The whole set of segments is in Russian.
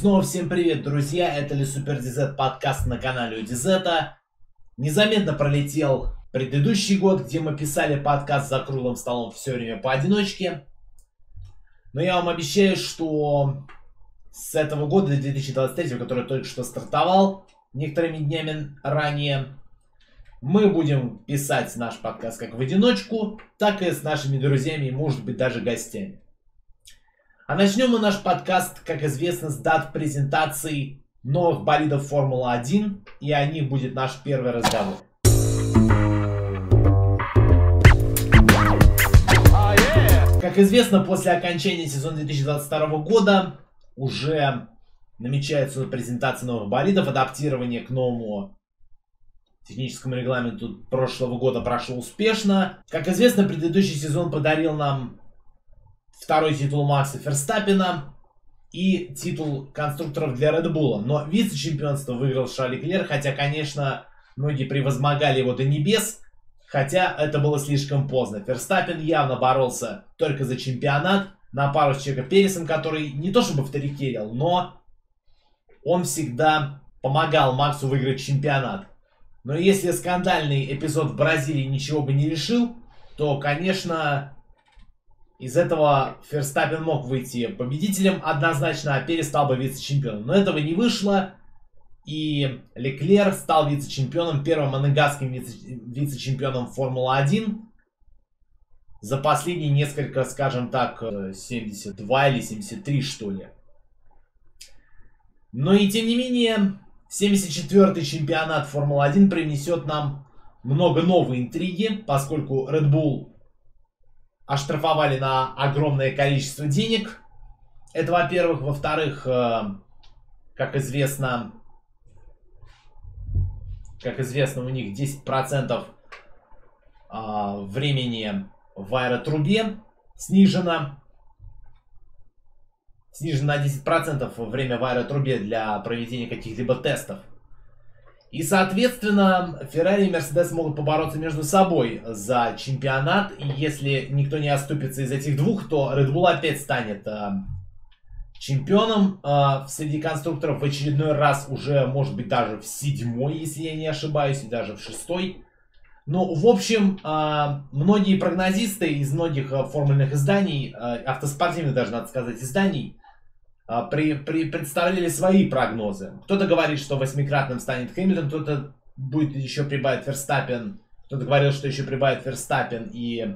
снова всем привет, друзья, это ЛеСупер ДЗ, подкаст на канале УДизета. Незаметно пролетел предыдущий год, где мы писали подкаст за круглым столом все время поодиночке. Но я вам обещаю, что с этого года, 2023, который только что стартовал некоторыми днями ранее, мы будем писать наш подкаст как в одиночку, так и с нашими друзьями и, может быть, даже гостями. А начнем мы наш подкаст, как известно, с дат презентации новых болидов Формулы-1, и о них будет наш первый разговор. Как известно, после окончания сезона 2022 года уже намечается презентация новых болидов, адаптирование к новому техническому регламенту прошлого года прошло успешно. Как известно, предыдущий сезон подарил нам второй титул Макса Ферстаппена и титул конструкторов для Red Bull. Но вице-чемпионство выиграл Шарль Леклер, хотя, конечно, многие превозмогали его до небес, хотя это было слишком поздно. Ферстаппен явно боролся только за чемпионат на пару с Чеко Пересом, который не то чтобы вторикерил, но он всегда помогал Максу выиграть чемпионат. Но если скандальный эпизод в Бразилии ничего бы не решил, то, конечно, из этого Ферстаппен мог выйти победителем однозначно, а Перес стал бы вице-чемпионом. Но этого не вышло, и Леклер стал вице-чемпионом, первым монегасским вице-чемпионом Формулы-1 за последние несколько, скажем так, 72 или 73, что ли. Но и тем не менее, 74-й чемпионат Формулы-1 принесет нам много новой интриги, поскольку Red Bull оштрафовали на огромное количество денег. Это, во-первых. Во-вторых, как известно, у них 10% времени в аэротрубе снижено. Снижено на 10% время в аэротрубе для проведения каких-либо тестов. И, соответственно, Феррари и Мерседес могут побороться между собой за чемпионат. И если никто не отступится из этих двух, то Red Bull опять станет чемпионом среди конструкторов в очередной раз, уже, может быть, даже в 7-й, если я не ошибаюсь, и даже в 6-й. Ну, в общем, многие прогнозисты из многих формульных изданий, автоспортивных даже, надо сказать, изданий, представляли свои прогнозы. Кто-то говорит, что восьмикратным станет Хэмилтон, кто-то будет еще прибавить Ферстаппен, кто-то говорил, что еще прибавит Ферстаппен и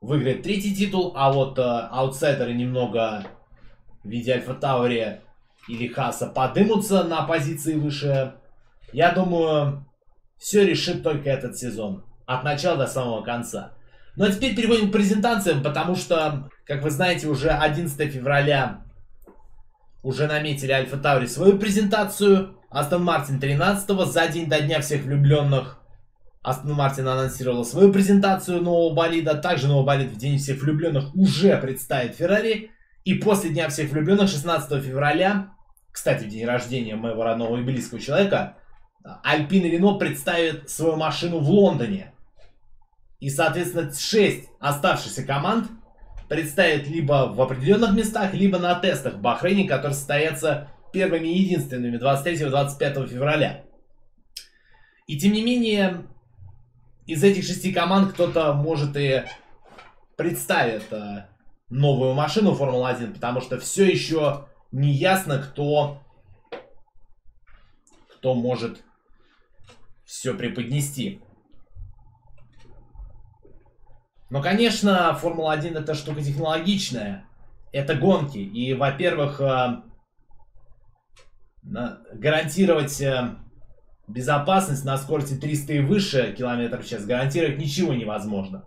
выиграет третий титул, а вот аутсайдеры немного в виде Альфа Таури или Хаса подымутся на позиции выше. Я думаю, все решит только этот сезон, от начала до самого конца. Ну а теперь переходим к презентациям, потому что, как вы знаете, уже 11 февраля уже наметили Альфа Таури свою презентацию. Астон Мартин 13-го, за день до дня всех влюбленных Астон Мартин анонсировала свою презентацию нового болида. Также новый болид в день всех влюбленных уже представит Феррари. И после дня всех влюбленных 16 февраля, кстати, в день рождения моего родного и близкого человека, Альпин-Рено представит свою машину в Лондоне. И, соответственно, 6 оставшихся команд представят либо в определенных местах, либо на тестах в Бахрейне, которые состоятся первыми и единственными 23-25 февраля. И, тем не менее, из этих 6 команд кто-то, может, и представит новую машину Формулы-1, потому что все еще не ясно, кто может все преподнести. Но, конечно, Формула-1 это штука технологичная, это гонки. И, во-первых, гарантировать безопасность на скорости 300 и выше километров в час гарантировать ничего невозможно.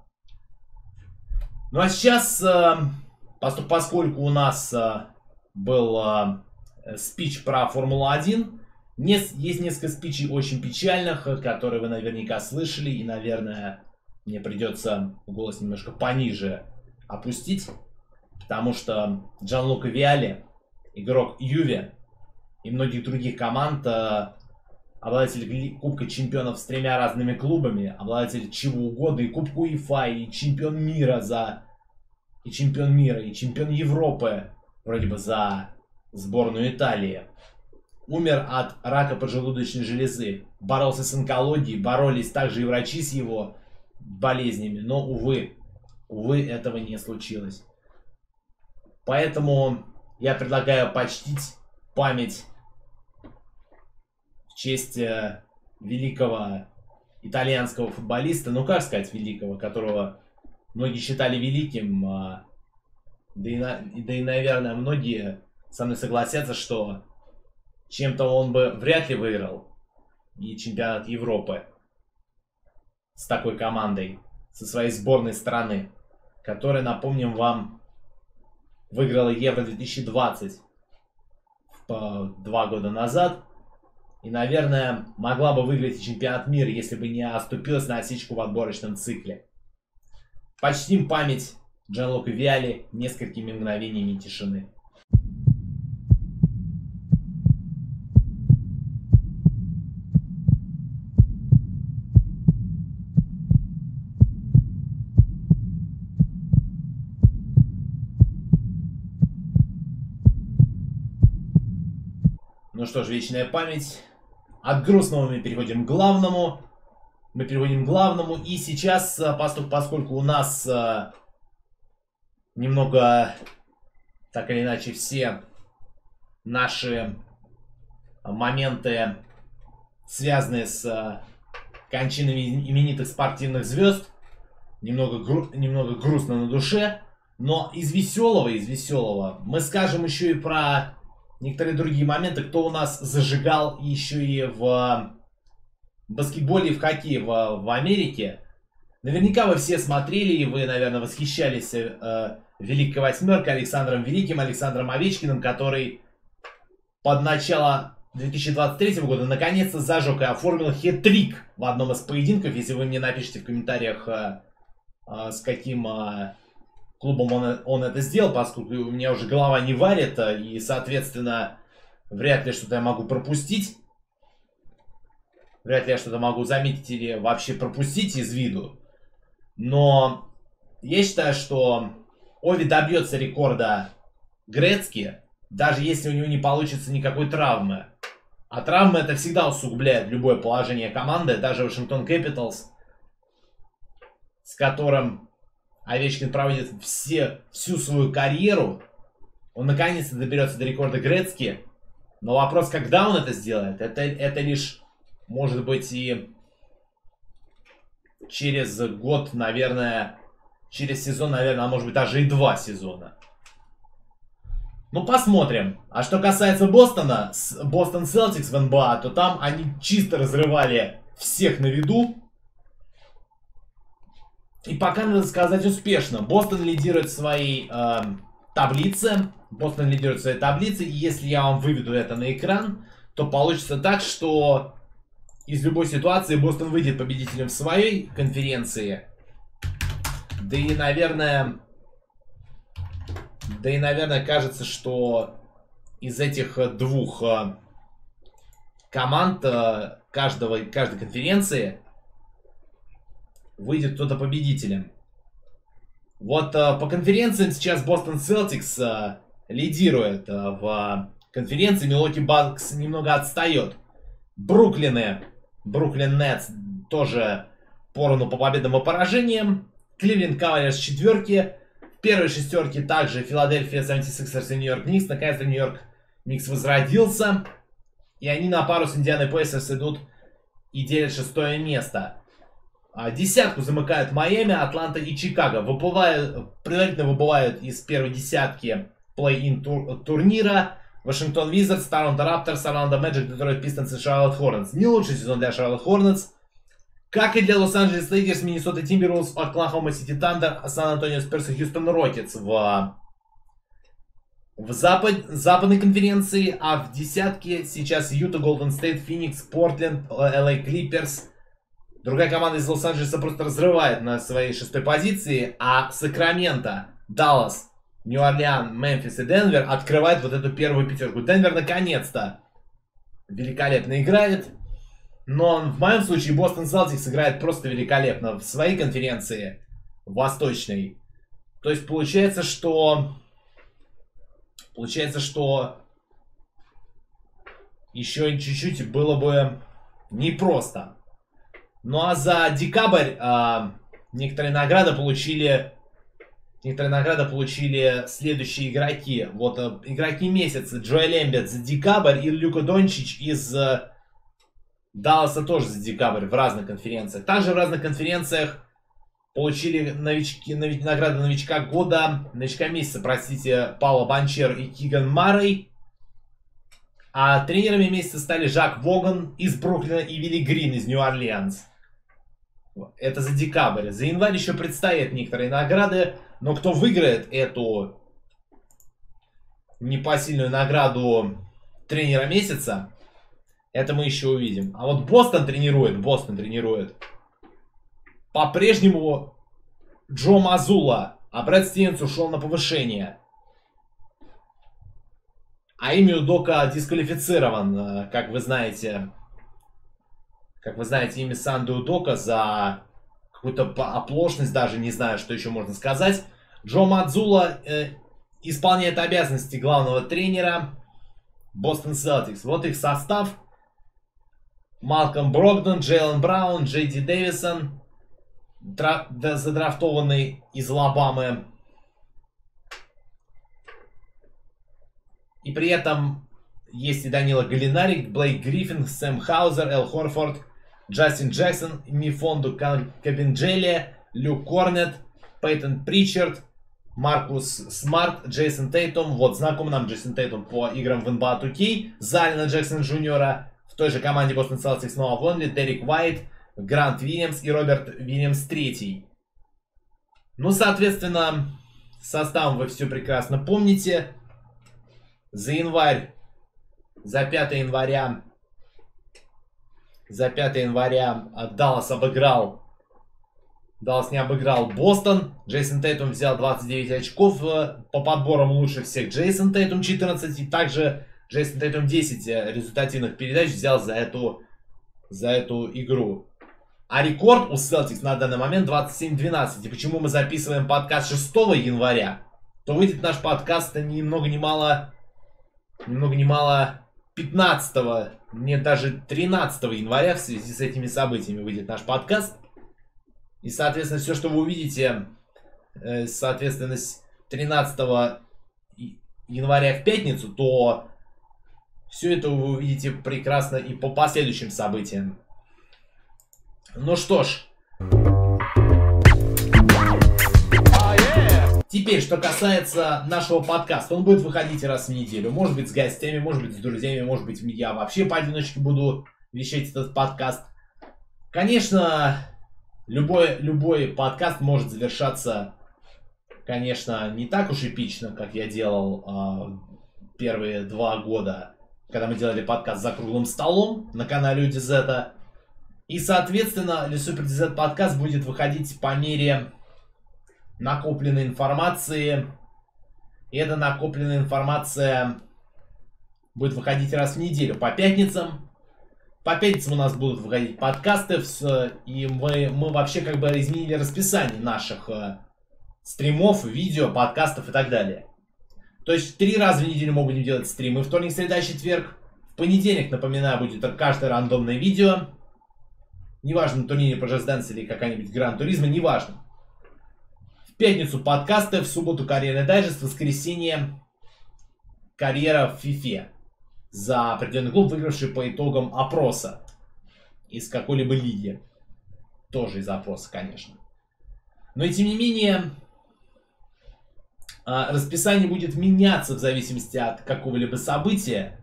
Ну а сейчас, поскольку у нас был спич про Формулу-1, есть несколько спичей очень печальных, которые вы наверняка слышали и, наверное, мне придется голос немножко пониже опустить, потому что Джанлука Виалли, игрок Юве и многих других команд, обладатель Кубка Чемпионов с 3 разными клубами, обладатель чего угодно, и Кубка УЕФА, и чемпион мира, и чемпион Европы, вроде бы за сборную Италии. Умер от рака поджелудочной железы. Боролся с онкологией. Боролись также и врачи с его болезнями. Но, увы, этого не случилось. Поэтому я предлагаю почтить память в честь великого итальянского футболиста. Ну, как сказать великого, которого многие считали великим. Да и, наверное, многие со мной согласятся, что чем-то он бы вряд ли выиграл и чемпионат Европы с такой командой, со своей сборной страны, которая, напомним вам, выиграла Евро 2020 2 года назад. И, наверное, могла бы выиграть чемпионат мира, если бы не оступилась на осечку в отборочном цикле. Почтим память Джанлука Виалли несколькими мгновениями тишины. Ну что ж, вечная память. От грустного мы переходим к главному. И сейчас, поскольку у нас немного, так или иначе, все наши моменты, связанные с кончинами именитых спортивных звезд, немного грустно на душе. Но из веселого мы скажем еще и про некоторые другие моменты, кто у нас зажигал еще и в баскетболе и в хоккее в Америке. Наверняка вы все смотрели и вы, наверное, восхищались Великой Восьмеркой, Александром Великим, Александром Овечкиным, который под начало 2023 года наконец-то зажег и оформил хет-трик в одном из поединков. Если вы мне напишите в комментариях, с каким клубом он это сделал, поскольку у меня уже голова не варит, и, соответственно, вряд ли что-то я могу пропустить. Вряд ли я что-то могу заметить или вообще пропустить из виду. Но я считаю, что Ови добьется рекорда Грецки, даже если у него не получится никакой травмы. А травмы это всегда усугубляет любое положение команды, даже Washington Capitals, с которым Овечкин проводит всю свою карьеру. Он наконец-то доберется до рекорда Грецки. Но вопрос, когда он это сделает, это лишь, может быть, и через год, наверное, через сезон, наверное, а может быть даже и 2 сезона. Ну, посмотрим. А что касается Бостона, Бостон Celtics в НБА, то там они чисто разрывали всех на виду. И пока, надо сказать, успешно. Бостон лидирует в своей таблице. И если я вам выведу это на экран, то получится так, что из любой ситуации Бостон выйдет победителем в своей конференции. Да и, наверное, кажется, что из этих двух команд каждой конференции выйдет кто-то победителем. Вот по конференциям сейчас Бостон Celtics лидирует в конференции. Milwaukee Бакс немного отстает. Бруклин Нетс тоже поровну по победам и поражениям. Кливленд Кавальерс четверки. В первой шестерке также Филадельфия 76ers и Нью-Йорк Никс. Наконец-то Нью-Йорк Никс возродился. И они на пару с Индианой Пейсерс идут и делят 6-е место. 10-ку замыкают Майами, Атланта и Чикаго. Предварительно выбывают из первой десятки плей-ин турнира Вашингтон Визардс, Торонто Рапторс, Орландо Мэджик, Детройт Пистонс и Шарлот Хорнс. Не лучший сезон для Шарлот Хорнс. Как и для Лос-Анджелес Лейкерс, Миннесота Тимберлс, Оклахома Сити Тандер, Сан-Антонио Спирс и Хьюстон Рокетс в западной конференции. А в десятке сейчас Юта, Голден Стейт, Феникс, Портленд, Л.А. Клипперс. Другая команда из Лос-Анджелеса просто разрывает на своей 6-й позиции, а Сакраменто, Даллас, Нью-Орлеан, Мемфис и Денвер открывают вот эту первую 5-ку. Денвер наконец-то великолепно играет, но в моем случае Бостон Celtics играет просто великолепно в своей конференции, в Восточной. То есть получается, что еще чуть-чуть было бы непросто. Ну а за декабрь некоторые награды получили следующие игроки. Вот игроки месяца: Джоэл Эмбит за декабрь и Люка Дончич из Далласа тоже за декабрь в разных конференциях. Также в разных конференциях получили награды новичка года, новичка месяца, простите, Пауло Банчер и Киган Маррей. А тренерами месяца стали Жак Воган из Бруклина и Вилли Грин из Нью-Орлеанс. Это за декабрь. За январь еще предстоят некоторые награды, но кто выиграет эту непосильную награду тренера месяца, это мы еще увидим. А вот Бостон тренирует по-прежнему Джо Мазула, а Брэд Стивенс ушел на повышение. А Эми Удока дисквалифицирован, как вы знаете. Как вы знаете, имя Санду Удока за какую-то оплошность, даже не знаю, что еще можно сказать. Джо Мазула исполняет обязанности главного тренера Бостон Celtics. Вот их состав. Малком Брогдон, Джейлен Браун, Джей Ди Дэвисон, задрафтованный из Алабамы. И при этом есть и Данила Галинарик, Блейк Гриффин, Сэм Хаузер, Эл Хорфорд, Джастин Джексон, Мифонду Кабинджели, Люк Корнет, Пейтон Причард, Маркус Смарт, Джейсон Тейтум. Вот знаком нам Джейсон Тейтум по играм в НБА 2K. Зальна Джексон Джуниора в той же команде Бостон Селтикс, снова в Лонли, Дерек Уайт, Грант Вильямс и Роберт Вильямс III. Ну, соответственно, состав вы все прекрасно помните. За январь, за 5 января Даллас не обыграл Бостон. Джейсон Тейтум взял 29 очков. По подборам лучше всех Джейсон Тейтум 14. И также Джейсон Тейтум 10 результативных передач взял за эту игру. А рекорд у Celtics на данный момент 27-12. И почему мы записываем подкаст 6 января, то выйдет наш подкаст ни много ни мало 15, нет, даже 13 января в связи с этими событиями выйдет наш подкаст. И, соответственно, все, что вы увидите, соответственно, с 13 января в пятницу, то все это вы увидите прекрасно и по последующим событиям. Ну что ж. Теперь, что касается нашего подкаста, он будет выходить раз в неделю. Может быть, с гостями, может быть, с друзьями, может быть, я вообще поодиночке буду вещать этот подкаст. Конечно, любой подкаст может завершаться, конечно, не так уж эпично, как я делал первые 2 года, когда мы делали подкаст за круглым столом на канале УДизета. И, соответственно, ЛеСупер ДЗ подкаст будет выходить по мере накопленной информации. И эта накопленная информация будет выходить раз в неделю по пятницам. По пятницам у нас будут выходить подкасты. И мы вообще как бы изменили расписание наших стримов, видео, подкастов и так далее. То есть 3 раза в неделю мы будем делать стримы. Вторник, среда, четверг. В понедельник, напоминаю, будет каждое рандомное видео. Неважно, турнир по Just Dance или какая-нибудь Гран-туризма, неважно. В пятницу подкасты, в субботу карьерный дайджест, в воскресенье карьера в FIFA за определенный клуб, выигравший по итогам опроса из какой-либо лиги. Тоже из опроса, конечно. Но и тем не менее, расписание будет меняться в зависимости от какого-либо события.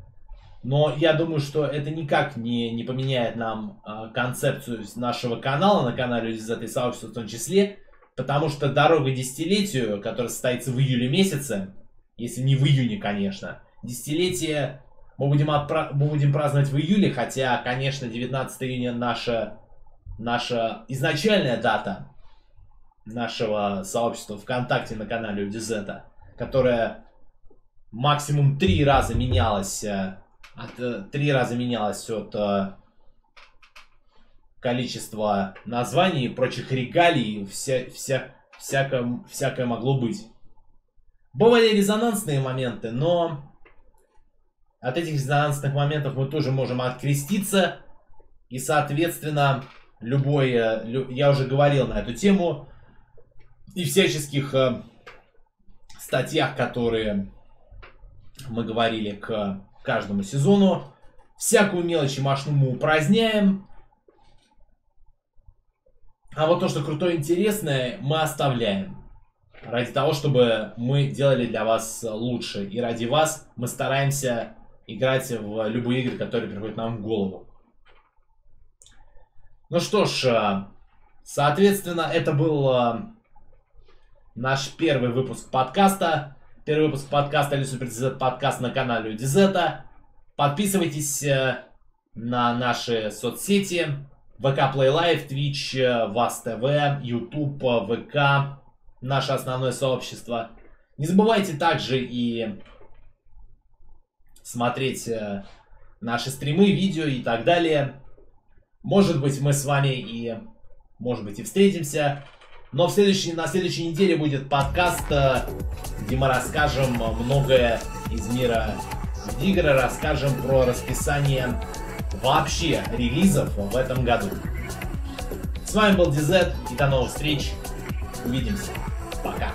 Но я думаю, что это никак не поменяет нам концепцию нашего канала, на канале УДизета и сообщества в том числе. Потому что дорога десятилетию, которая состоится в июле месяце, если не в июне, конечно, десятилетие мы будем праздновать в июле, хотя, конечно, 19 июня наша изначальная дата нашего сообщества ВКонтакте на канале УДизета, которая максимум 3 раза менялась от количество названий и прочих регалий, всякое могло быть. Бывали резонансные моменты, но От этих резонансных моментов мы тоже можем откреститься. И, соответственно, любой... Я уже говорил на эту тему. И всяческих статьях, которые мы говорили к каждому сезону. Всякую мелочь и машину мы упраздняем. А вот то, что крутое и интересное, мы оставляем. Ради того, чтобы мы делали для вас лучше. И ради вас мы стараемся играть в любые игры, которые приходят нам в голову. Ну что ж, соответственно, это был наш первый выпуск подкаста. Первый выпуск подкаста ЛеСупер ДЗ, подкаст на канале УДизета. Подписывайтесь на наши соцсети. ВК Плейлайв, Твич, Вас ТВ, Ютуб, ВК. Наше основное сообщество. Не забывайте также и смотреть наши стримы, видео и так далее. Может быть, мы с вами и, может быть, и встретимся. Но на следующей неделе будет подкаст, где мы расскажем многое из мира игр, расскажем про расписание вообще релизов в этом году. С вами был ДЗ, и до новых встреч. Увидимся. Пока.